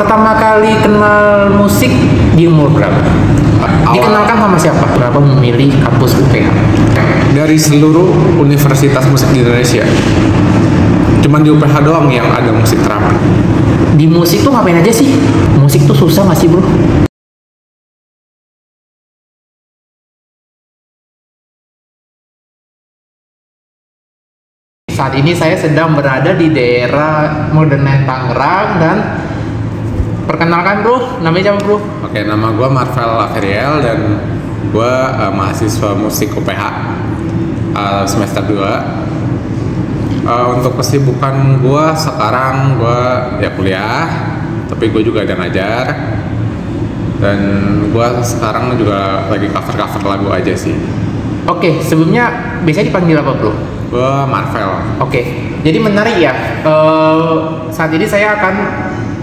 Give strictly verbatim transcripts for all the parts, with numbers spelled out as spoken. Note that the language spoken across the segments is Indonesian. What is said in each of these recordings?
pertama kali kenal musik di umur berapa? Awal. Dikenalkan sama siapa? Kenapa memilih kampus U P H? Dari seluruh universitas musik di Indonesia, cuman di U P H doang yang ada musik terapi. Di musik tuh ngapain aja sih? Musik tuh susah masih, bro? Saat ini saya sedang berada di daerah Modernite Tangerang dan perkenalkan bro, namanya siapa bro? Oke, nama gue Marvel Averiel dan gue uh, mahasiswa musik U P H uh, semester dua. Uh, untuk kesibukan gue sekarang, gue ya kuliah, tapi gue juga ada ngajar dan gue sekarang juga lagi cover-cover lagu aja sih. Oke, sebelumnya biasanya dipanggil apa bro? Gua Marvel. Oke, jadi menarik ya. Uh, saat ini saya akan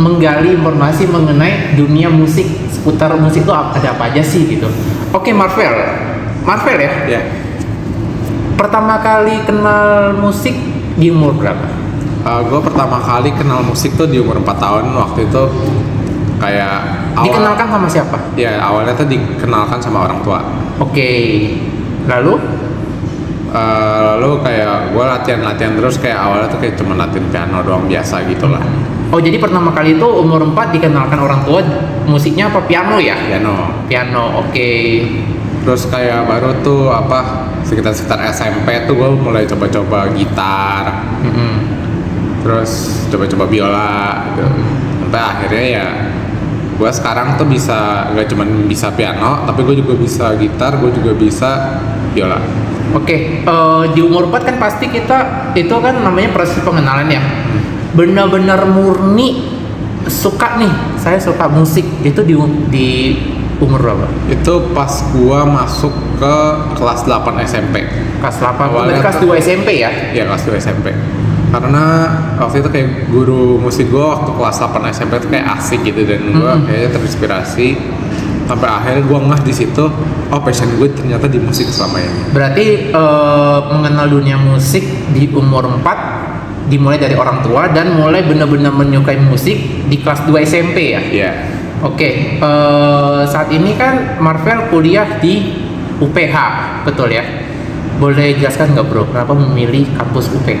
menggali informasi mengenai dunia musik, seputar musik itu ada apa aja sih gitu. Oke, Marvel, Marvel ya. Ya. Yeah. Pertama kali kenal musik di umur berapa? Uh, gua pertama kali kenal musik tuh di umur empat tahun. Waktu itu kayak awal, dikenalkan sama siapa? Ya, awalnya tuh dikenalkan sama orang tua. Oke, okay. Lalu? Uh, lalu kayak gue latihan-latihan terus, kayak awalnya tuh kayak cuma latihan piano doang biasa gitu lah. Oh, jadi pertama kali itu umur empat dikenalkan orang tua musiknya apa? Piano ya? Piano. Piano, oke. Okay. Terus kayak baru tuh apa, sekitar-sekitar S M P tuh gue mulai coba-coba gitar, mm-hmm. terus coba-coba biola gitu. Sampai akhirnya ya gue sekarang tuh bisa, gak cuma bisa piano, tapi gue juga bisa gitar, gue juga bisa biola. Oke, okay, uh, di umur empat kan pasti kita, itu kan namanya proses pengenalan ya. Benar-benar murni suka nih, saya suka musik, itu di, di umur berapa? Itu pas gua masuk ke kelas delapan S M P. Kelas delapan, awalnya kelas dua S M P ya? Iya, kelas dua S M P. Karena waktu itu kayak guru musik gua waktu kelas delapan S M P itu kayak asik gitu, dan gua mm-hmm. kayaknya terinspirasi. Sampai akhirnya gue ngeh di situ, oh passion gue ternyata di musik selama ini. Berarti ee, mengenal dunia musik di umur empat dimulai dari orang tua dan mulai benar-benar menyukai musik di kelas dua S M P ya? Iya. Yeah. Oke, okay. Saat ini kan Marvel kuliah di U P H, betul ya? Boleh jelaskan nggak bro, kenapa memilih kampus U P H?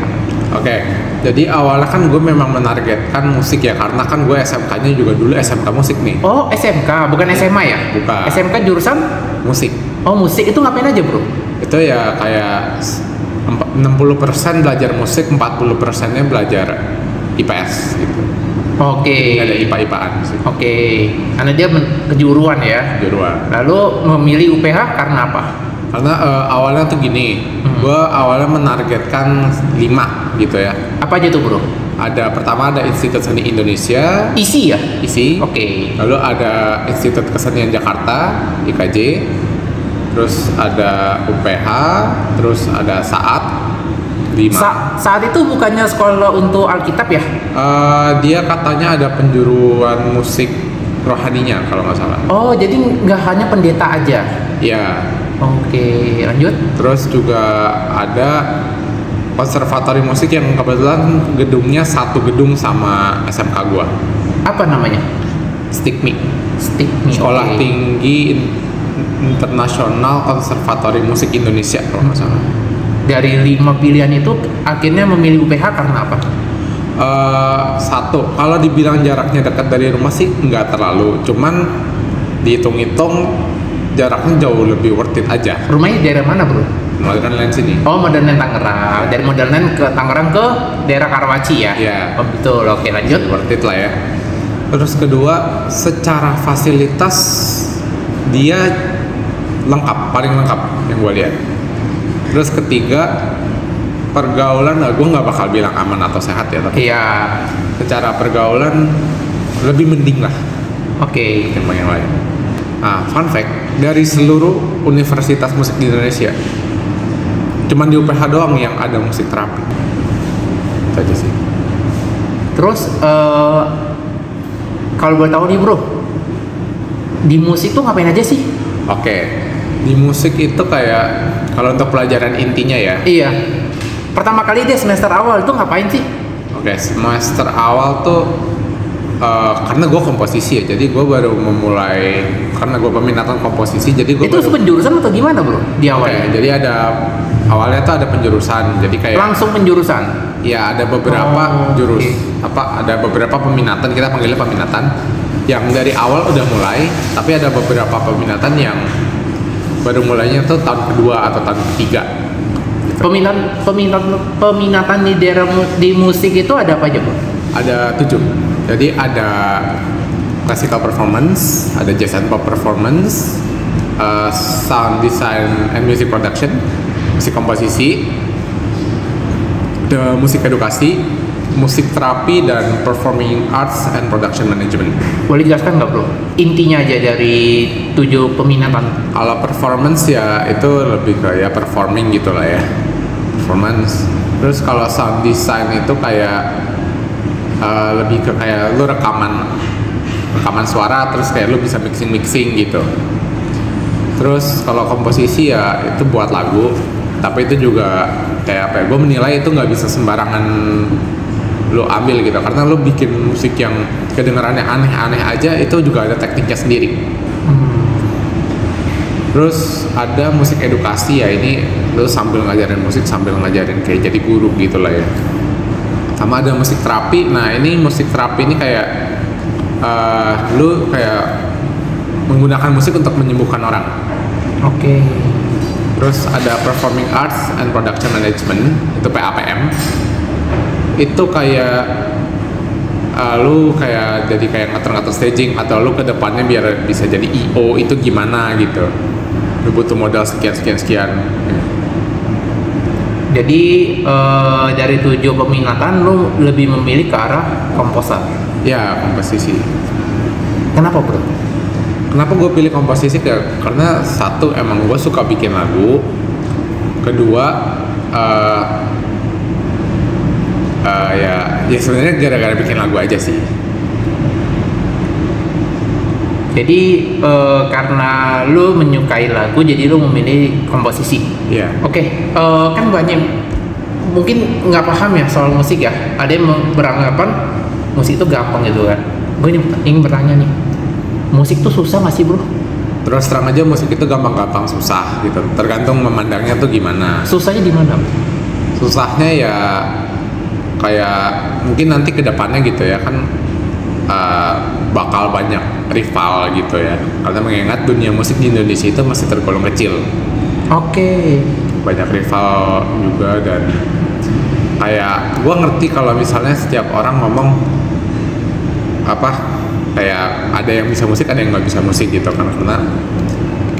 Oke, okay. Jadi awalnya kan gue memang menargetkan musik ya, karena kan gue S M K-nya juga dulu S M K musik nih. Oh, S M K, bukan S M A ya? Bukan. S M K jurusan? Musik. Oh, musik. Itu ngapain aja bro? Itu ya kayak enam puluh persen belajar musik, empat puluh persennya belajar I P S gitu. Oke. Okay. Ada I P A I P A-an sih. Oke, okay. Karena dia kejuruan ya? Kejuruan. Lalu memilih U P H karena apa? Karena uh, awalnya tuh gini, hmm. gue awalnya menargetkan lima gitu ya. Apa aja tuh bro? Ada, pertama ada Institut Seni Indonesia, I S I ya? I S I. Oke. Okay. Lalu ada Institut Kesenian Jakarta, I K J. Terus ada U P H, terus ada S A A T lima. Sa S A A T itu bukannya sekolah untuk Alkitab ya? Uh, dia katanya ada penjuruan musik rohaninya kalau nggak salah. Oh, jadi nggak hanya pendeta aja? Iya. Oke, lanjut. Terus juga ada konservatori musik yang kebetulan gedungnya satu gedung sama S M K gua. Apa namanya? Stikmic. Stikmic. Sekolah okay. Tinggi Internasional Konservatori Musik Indonesia kalau nggak salah. Dari lima pilihan itu akhirnya memilih U P H karena apa? Uh, satu, kalau dibilang jaraknya dekat dari rumah sih nggak terlalu, cuman dihitung-hitung jaraknya jauh lebih worth it aja. Rumahnya dari mana bro? Modernite sini. Oh, Modernite Tangerang. Dari Modernite ke Tangerang ke daerah Karawaci ya? Iya. Yeah. Oh, betul. Oke, lanjut. Worth it lah ya. Terus kedua, secara fasilitas dia lengkap, paling lengkap yang gue lihat. Terus ketiga, pergaulan, nah gue nggak bakal bilang aman atau sehat ya, tapi iya. Yeah. Secara pergaulan lebih mending lah. Oke. Okay. Yang lain. Nah, fun fact. Dari seluruh universitas musik di Indonesia, cuman di U P H doang yang ada musik terapi. Itu aja sih. Terus, uh, kalau boleh tahu nih bro, di musik tuh ngapain aja sih? Oke, okay. Di musik itu kayak, kalau untuk pelajaran intinya ya. Iya. Pertama kali dia semester awal tuh ngapain sih? Oke, okay, semester awal tuh Uh, karena gue komposisi ya, jadi gue baru memulai karena gue peminatan komposisi, jadi gue itu baru... penjurusan atau gimana bro di awalnya? Okay, jadi ada awalnya tuh ada penjurusan, jadi kayak langsung penjurusan? Ya ada beberapa oh, jurus okay. apa ada beberapa peminatan, kita panggilnya peminatan yang dari awal udah mulai, tapi ada beberapa peminatan yang baru mulainya tuh tahun kedua atau tahun ketiga. Gitu. Peminatan peminatan peminatan di daerah di musik itu ada apa aja bro? Ada tujuh. Jadi ada classical performance, ada jazz and pop performance, uh, sound design and music production, musik komposisi, the musik edukasi, musik terapi, dan performing arts and production management. Boleh jelaskan nggak bro? Intinya aja dari tujuh peminatan. Kalau performance ya itu lebih kayak performing gitulah ya, performance. Terus kalau sound design itu kayak Uh, lebih ke kayak lu rekaman rekaman suara, terus kayak lu bisa mixing-mixing gitu. Terus kalau komposisi ya itu buat lagu, tapi itu juga kayak apa ya, gue menilai itu nggak bisa sembarangan lu ambil gitu, karena lu bikin musik yang kedengarannya aneh-aneh aja itu juga ada tekniknya sendiri. Terus ada musik edukasi, ya ini lu sambil ngajarin musik, sambil ngajarin kayak jadi guru gitu lah ya. Sama ada musik terapi. Nah ini musik terapi ini kayak uh, lu kayak menggunakan musik untuk menyembuhkan orang. Oke. Okay. Terus ada performing arts and production management, itu P A P M. Itu kayak uh, lu kayak jadi kayak ngatur-ngatur staging, atau lu ke depannya biar bisa jadi I O itu gimana gitu. Lu butuh modal sekian sekian sekian. Jadi uh, dari tujuh peminatan lu lebih memilih ke arah komposer? Ya, komposisi. Kenapa bro? Kenapa gue pilih komposisi? Karena satu, emang gue suka bikin lagu. Kedua, uh, uh, ya, ya sebenarnya gara-gara bikin lagu aja sih. Jadi uh, karena lu menyukai lagu, jadi lu memilih komposisi. Iya. Yeah. Oke, okay. uh, kan banyak mungkin nggak paham ya soal musik ya. Ada yang beranggapan musik itu gampang gitu kan. Gue ingin bertanya nih, musik tuh susah nggak sih bro? Terus terang aja musik itu gampang-gampang susah gitu. Tergantung memandangnya tuh gimana. Susahnya di mana? Susahnya ya kayak mungkin nanti kedepannya gitu ya kan. Uh, bakal banyak rival gitu ya, karena mengingat dunia musik di Indonesia itu masih tergolong kecil. Oke. Okay. Banyak rival juga, dan kayak gue ngerti kalau misalnya setiap orang ngomong apa kayak ada yang bisa musik ada yang nggak bisa musik gitu kan, karena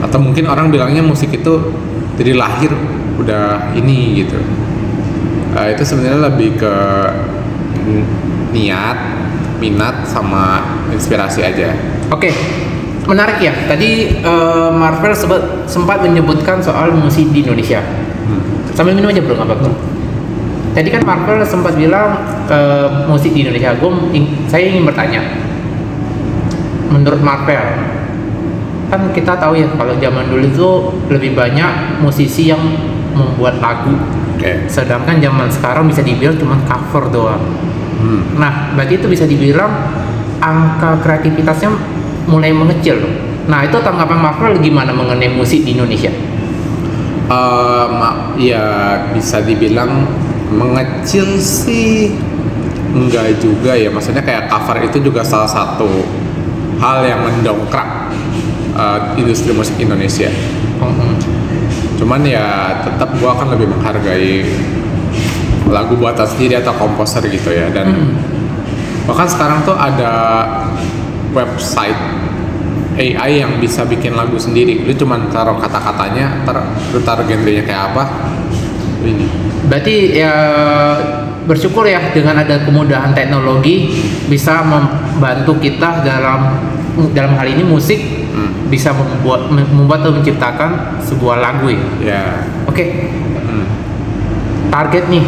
atau mungkin orang bilangnya musik itu jadi lahir udah ini gitu. Uh, itu sebenarnya lebih ke niat, minat, sama inspirasi aja. Oke, okay. Menarik ya. Tadi uh, Marvel sebet, sempat menyebutkan soal musik di Indonesia. Hmm. Sambil minum aja bro, nggak apa-apa. Tadi kan Marvel sempat bilang uh, musik di Indonesia. Gue, saya ingin bertanya. Menurut Marvel, kan kita tahu ya kalau zaman dulu itu lebih banyak musisi yang membuat lagu. Okay. Sedangkan zaman sekarang bisa dibilang cuma cover doang. Hmm. Nah, berarti itu bisa dibilang angka kreativitasnya mulai mengecil. Nah, itu tanggapan Marvel gimana mengenai musik di Indonesia? Uh, ya bisa dibilang mengecil sih, enggak juga ya. Maksudnya kayak cover itu juga salah satu hal yang mendongkrak uh, industri musik Indonesia. Hmm. Cuman ya tetap gua akan lebih menghargai lagu buatan sendiri atau komposer gitu ya, dan mm. bahkan sekarang tuh ada website A I yang bisa bikin lagu sendiri. Lu cuman taruh kata-katanya, tar, lu taruh genrenya kayak apa. Ini. Berarti ya bersyukur ya dengan ada kemudahan teknologi bisa membantu kita dalam dalam hal ini musik mm. bisa membuat membuat atau menciptakan sebuah lagu ya. Yeah. Oke. Okay. Mm. Target nih,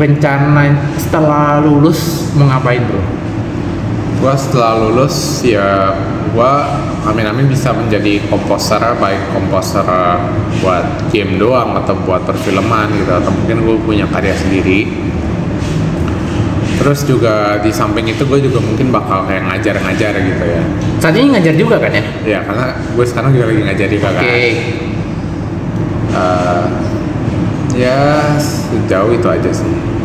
rencana setelah lulus mau ngapain bro? Gua setelah lulus ya gua amin-amin bisa menjadi komposer, baik komposer buat game doang atau buat perfilman gitu, atau mungkin gua punya karya sendiri. Terus juga di samping itu gue juga mungkin bakal kayak ngajar-ngajar gitu ya. Saat ini ngajar juga kan ya? Iya, karena gue sekarang juga lagi ngajar di kakak. Oke. Okay. Uh, ya sejauh itu aja sih.